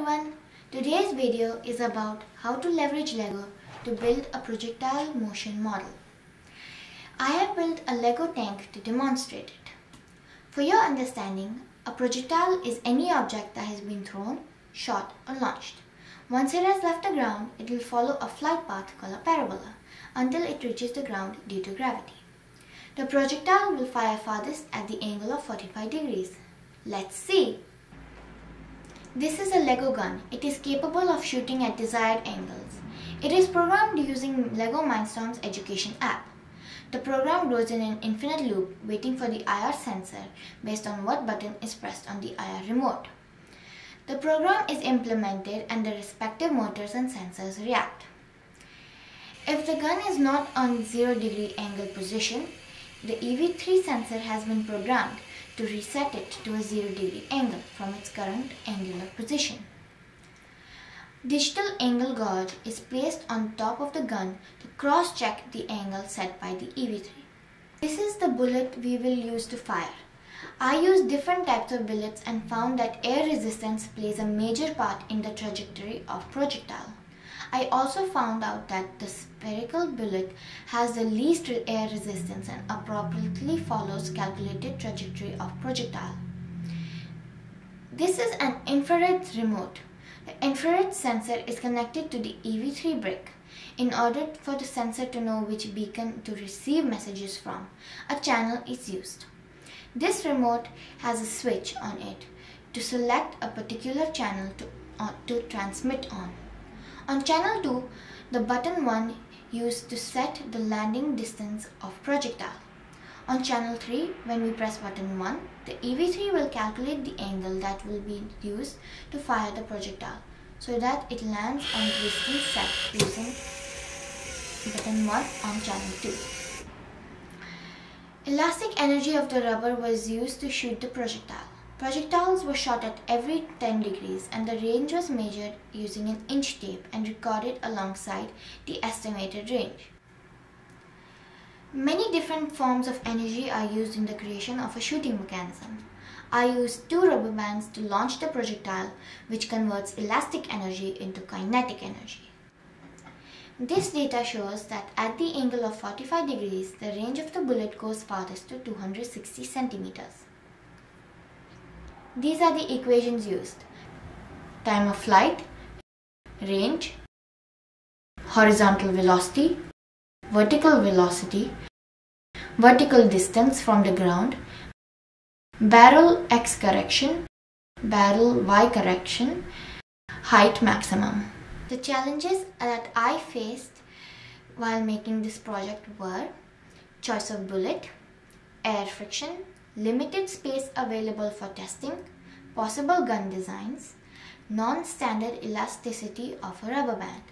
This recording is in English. everyone, today's video is about how to leverage LEGO to build a projectile motion model. I have built a LEGO tank to demonstrate it. For your understanding, a projectile is any object that has been thrown, shot or launched. Once it has left the ground, it will follow a flight path called a parabola until it reaches the ground due to gravity. The projectile will fire farthest at the angle of 45 degrees. Let's see! This is a LEGO gun. It is capable of shooting at desired angles. It is programmed using LEGO Mindstorms Education App. The program goes in an infinite loop waiting for the IR sensor based on what button is pressed on the IR remote. The program is implemented and the respective motors and sensors react. If the gun is not on 0 degree angle position, the EV3 sensor has been programmed to reset it to a 0 degree angle from its current angular position. Digital angle gauge is placed on top of the gun to cross-check the angle set by the EV3. This is the bullet we will use to fire. I used different types of bullets and found that air resistance plays a major part in the trajectory of projectile. I also found out that the spherical bullet has the least air resistance and appropriately follows calculated trajectory of projectile. This is an infrared remote. The infrared sensor is connected to the EV3 brick. In order for the sensor to know which beacon to receive messages from, a channel is used. This remote has a switch on it to select a particular channel to transmit on. On channel 2, the button 1 used to set the landing distance of projectile. On channel 3, when we press button 1, the EV3 will calculate the angle that will be used to fire the projectile so that it lands on the distance set using button 1 on channel 2. Elastic energy of the rubber was used to shoot the projectile. Projectiles were shot at every 10 degrees and the range was measured using an inch tape and recorded alongside the estimated range. Many different forms of energy are used in the creation of a shooting mechanism. I used 2 rubber bands to launch the projectile, which converts elastic energy into kinetic energy. This data shows that at the angle of 45 degrees, the range of the bullet goes farthest to 260 centimeters. These are the equations used: time of flight, range, horizontal velocity, vertical velocity, vertical distance from the ground, barrel X correction, barrel Y correction, height maximum. The challenges that I faced while making this project were choice of bullet, air friction, limited space available for testing, possible gun designs, non-standard elasticity of a rubber band.